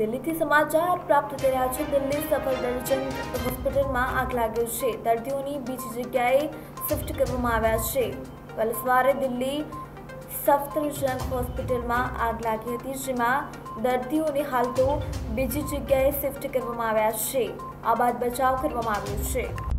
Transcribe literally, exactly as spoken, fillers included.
દિલ્હીથી સમાચાર પ્રાપ્ત થઈ રહ્યા છે। દિલ્હી સફદરજંગ હોસ્પિટલમાં આગ લાગ્યો છે। દર્દીઓની બીજી જગ્યાએ શિફ્ટ કરવામાં આવ્યા છે। વલસવારે દિલ્હી સફદરજંગ હોસ્પિટલમાં આગ લાગી હતી, જેમાં દર્દીઓને હાલ તો બીજી જગ્યાએ શિફ્ટ કરવામાં આવ્યા છે। આ બાદ બચાવ કરવામાં આવ્યો છે।